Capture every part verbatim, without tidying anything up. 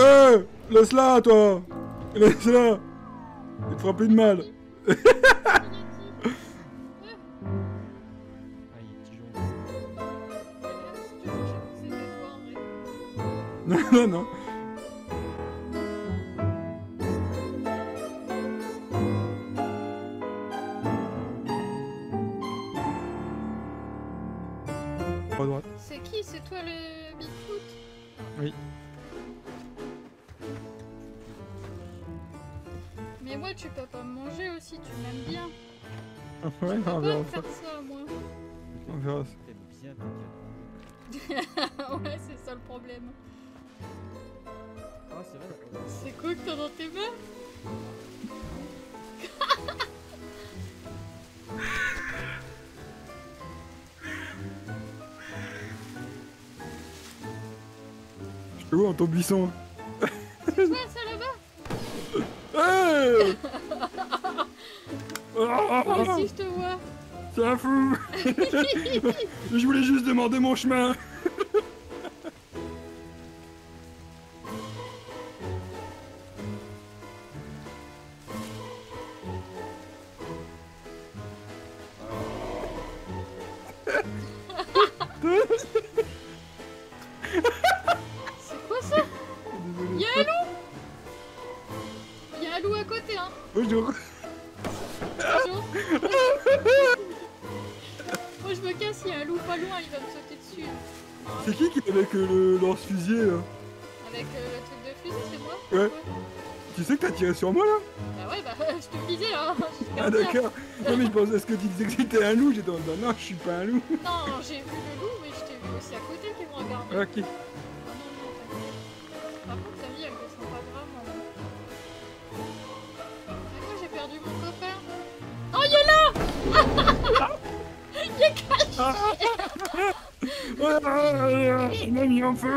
Hey, laisse-la, toi. Laisse-la. Il te fera plus de mal. Non, non, non. C'est qui? C'est toi le Bigfoot? Oui. Mais moi, tu peux pas me manger aussi, tu m'aimes bien. Ouais, tu peux on pas verra me faire ça. ça, moi. On verra ça. T'aimes bien, bien. Ouais, c'est ça le problème. Ah, c'est vrai. C'est quoi que t'as dans tes mains? Je te vois dans ton buisson. C'est quoi ça là-bas? Hey oh, si je te vois. C'est un fou. Je voulais juste demander mon chemin. Bonjour. Bonjour. Moi je me casse, il y a un loup pas loin, il va me sauter dessus. C'est qui qui est avec euh, le lance-fusier là? Avec euh, le truc de fusil, c'est moi. Ouais. ouais. Tu sais que t'as tiré sur moi là? Bah ouais, bah je te visais là. Ah d'accord. Non mais je pensais à ce que tu disais que c'était un loup, j'étais en disant non, je suis pas un loup. Non, j'ai vu le loup, mais je t'ai vu aussi à côté qui me regardait. Ok. Oh, non, non, par contre, ta vie elle me sent pas grave. Hein. J'ai perdu mon copain. Oh, il est là! Il est caché! Il m'a mis en feu!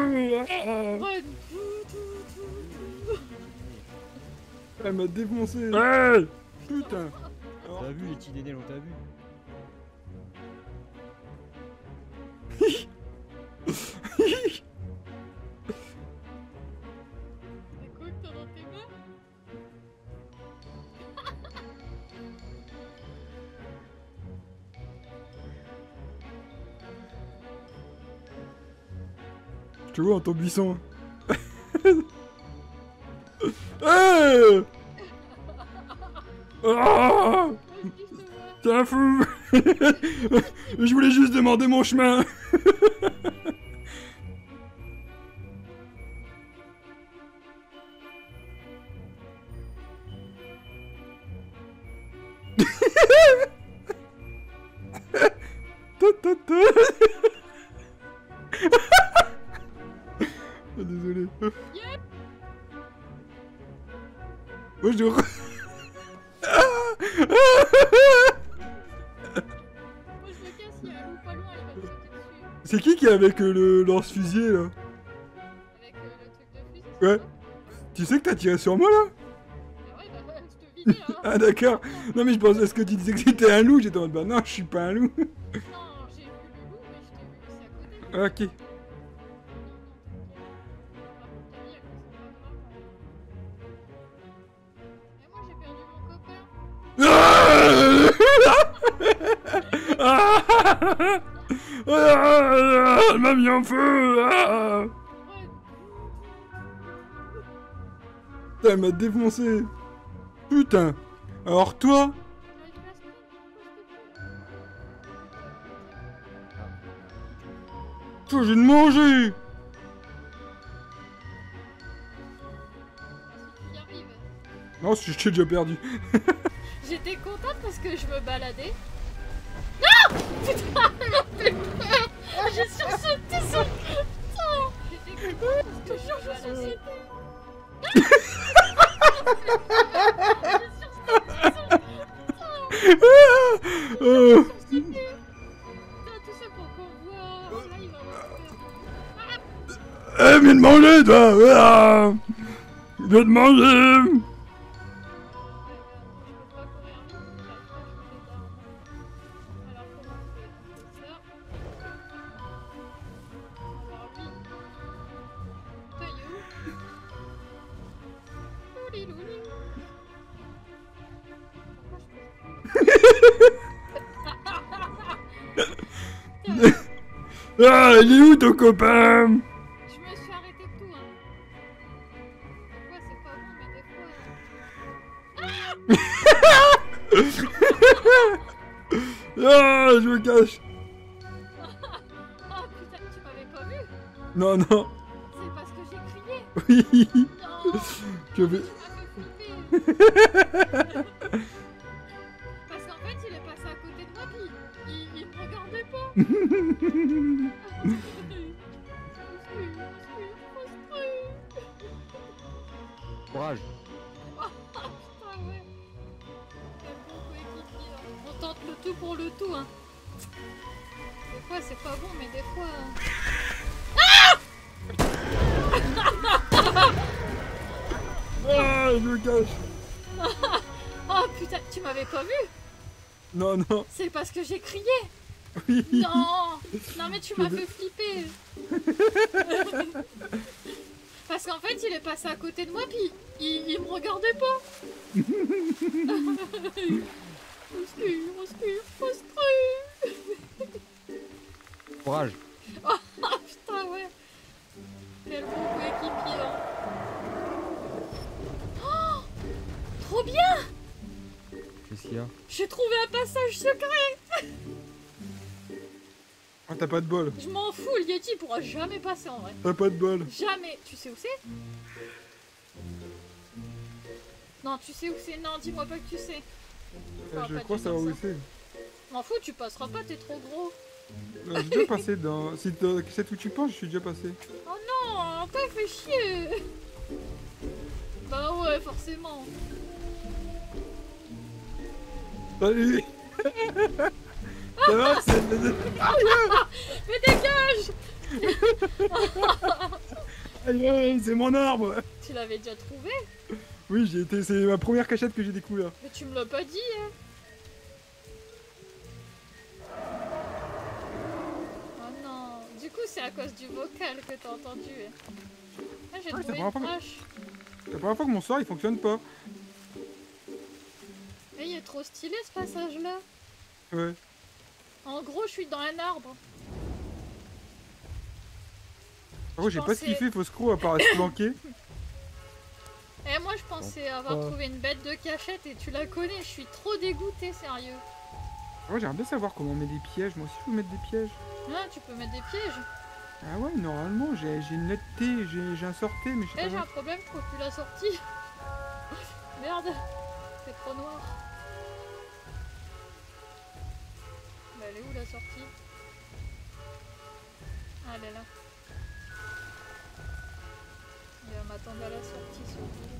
Elle m'a défoncé! Hey putain! T'as vu les petits dédés, on t'a vu? Je te vois dans ton buisson. Hey oh, t'es un fou. Je voulais juste demander mon chemin. Désolé. Yeah. Bonjour. Ah ah. C'est qui qui est avec euh, le lance-fusier là? Avec euh, le truc de fusil. Ouais. Tu sais que t'as tiré sur moi là? Ah ouais, bah je te vidais hein. Ah d'accord. Non mais je pensais à ce que tu disais que c'était un loup, j'étais en mode bah non, je suis pas un loup. Non, j'ai vu le loup mais je t'ai vu aussi à côté. Ok. Elle m'a mis en feu. Elle m'a défoncé. Putain. Alors toi? Toi j'ai de manger. Non, je t'ai déjà perdu. J'étais contente parce que je me baladais. Non! Putain, elle m'a fait peur! Oh, j'ai sursauté sur le... Putain! J'étais contente parce que je me baladais. J'ai sursauté sur le... Putain! J'ai sursauté. Putain, tout ça pour qu'on voit... Là, il va avoir peur. Eh, viens de manger, toi! Viens de manger! Ah, il est où ton copain? Je me suis arrêté de tout, hein. Ouais, c'est pas bon, mais des fois... Ah, ah, je me cache. Oh putain, tu m'avais pas vu? Non, non. C'est parce que j'ai crié. Oui. Non. Tu m'as fait flipper. Parce qu'en fait, il est passé à côté de moi, puis il, il me regardait pas. Courage. Oh putain, ouais. On tente le tout pour le tout, hein. Des fois c'est pas bon, mais des fois... Ah, ah, je me cache. Oh putain, tu m'avais pas vu? Non, non. C'est parce que j'ai crié. Oui. Non, non mais tu m'as fait flipper. Parce qu'en fait, il est passé à côté de moi, puis il, il me regardait pas. Monstrueux, monstrueux, monstrueux. Courage. Oh putain, ouais. Quel bon coéquipier, hein. Oh, trop bien. Qu'est-ce qu'il y a? J'ai trouvé un passage secret. Ah, t'as pas de bol. Je m'en fous, le Yeti pourra jamais passer en vrai. T'as pas de bol. Jamais. Tu sais où c'est? Non, tu sais où c'est? Non, dis-moi pas que tu sais. Enfin, je crois savoir où c'est. M'en fous, tu passeras pas, t'es trop gros. Euh, j'ai déjà passé dans... Si c'est où tu penses, je suis déjà passé. Oh non, t'as fait chier. Bah ouais, forcément. Salut. Ça va, c'est... Mais dégage. Aïe, c'est mon arbre. Tu l'avais déjà trouvé? Oui, j'ai été... c'est ma première cachette que j'ai découverte. Mais tu me l'as pas dit, hein. Oh non. Du coup, c'est à cause du vocal que t'as entendu. Ah, j'ai ouais, trouvé une hache. C'est la première fois que mon sort, il fonctionne pas. Mais il est trop stylé, ce passage-là. Ouais. En gros, je suis dans un arbre. Par contre, j'ai pas ce qu'il fait, Foscro, à part à se planquer. Eh, moi je pensais avoir oh. trouvé une bête de cachette et tu la connais, je suis trop dégoûtée, sérieux. Ouais, j'aimerais bien savoir comment on met des pièges, moi aussi je peux mettre des pièges. Ah, tu peux mettre des pièges. Ah ouais, normalement j'ai une lettre T, j'ai un sorté, mais je sais eh, pas. Eh, j'ai un problème, je trouve plus la sortie. Merde, c'est trop noir. Mais elle est où la sortie? Ah, elle est là. Et on m'attendait à la sortie sur le vélo.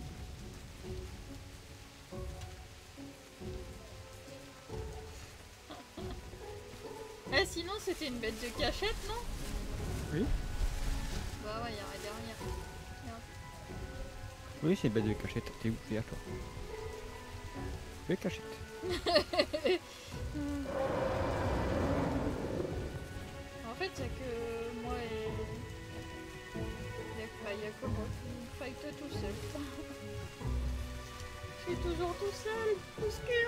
Eh, sinon c'était une bête de cachette, non? Oui. Bah ouais, il y aurait derrière. Regarde. Oui, c'est une bête de cachette. T'es où? T'es à toi. Bête de cachette. En fait, il n'y a que moi et... Bah y'a que moi qui fight tout seul. Je suis toujours tout seul, obscur.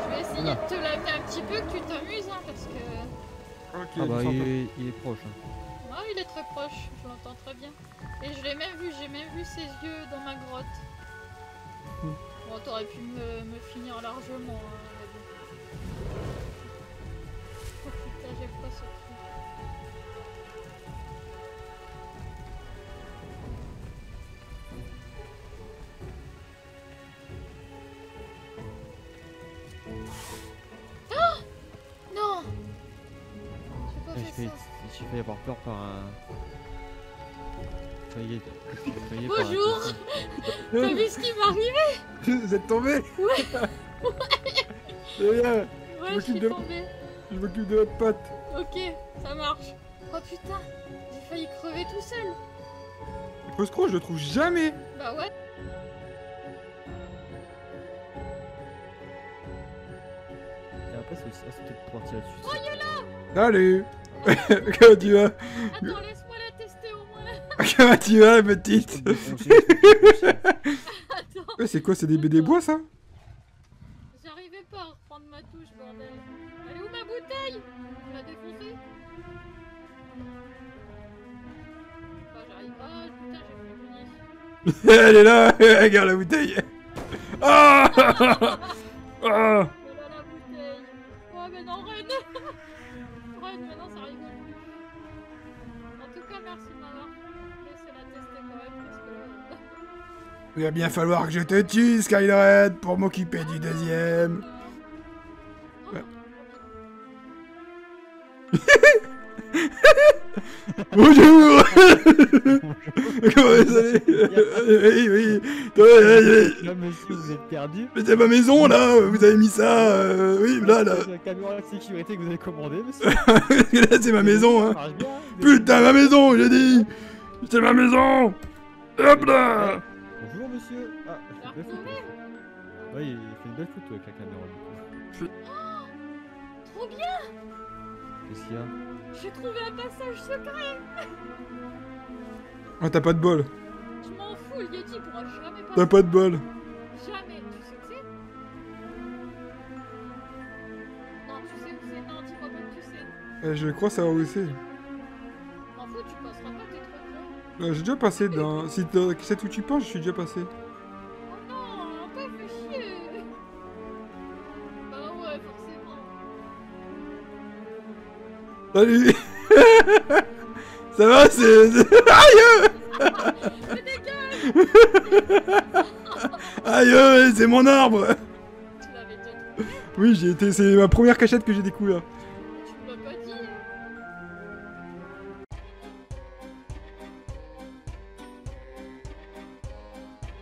Je vais essayer de te l'amener un petit peu, que tu t'amuses, hein, parce que... Okay, ah bah il, il, est, il est proche. Hein. Ouais, il est très proche, je l'entends très bien. Et je l'ai même vu, j'ai même vu ses yeux dans ma grotte. Mmh. Bon, t'aurais pu me, me finir largement, hein. J'ai failli avoir peur par un... Failli... Failli Bonjour. T'as un... vu ce qui m'est arrivé? Vous êtes tombé? Ouais. Ouais. Bien. Ouais, je suis de... tombé. Je m'occupe de votre pote. Ok, ça marche. Oh putain, j'ai failli crever tout seul. Le Foscro, je le trouve jamais. Bah ouais. Et après, c'est peut-être pour tirer dessus. Oh, Yola. Salut. Comment tu vas? Attends, laisse-moi la tester au moins. Ça va, tu vas, la petite? Ouais, c'est quoi? C'est des bébés bois, ça? J'arrivais pas à reprendre ma touche, bordel. Elle est où ma bouteille? On l'a défoncée. Enfin, j'arrive pas. Putain, j'ai plus de munitions. Elle est là. Regarde la bouteille. Ah oh oh. Il va bien falloir que je te tue, Skydred, pour m'occuper du deuxième. Ouais. Bonjour. Comment vous allez? Oui, oui. Là, monsieur, vous êtes perdu. Mais c'est ma maison, là. Vous avez mis ça. Euh, oui, là, là. C'est la caméra de sécurité que vous avez commandée, monsieur. Là, c'est ma maison, hein. Putain, ma maison, j'ai dit. C'est ma maison. Hop là. Bonjour monsieur! Ah, il fait une belle photo! Ouais, il fait une belle photo avec la caméra du coup. Oh, trop bien! Qu'est-ce qu'il y a? J'ai trouvé un passage secret! Oh, t'as pas de bol! Je m'en fous, le Yeti pourra jamais passer! T'as pas de bol! Jamais! Tu sais où c'est? Non, tu sais où c'est? Non, dis-moi pas que tu sais! Eh, je crois savoir où c'est! Euh, j'ai déjà passé dans... Si c'est où tu penses, je suis déjà passé. Oh non, on t'a fait chier. Bah ouais, forcément. Salut. Ça va, c'est... Aïe. Aïe, c'est mon arbre. Tu l'avais déjà trouvé? Oui, j'ai été... c'est ma première cachette que j'ai découvert.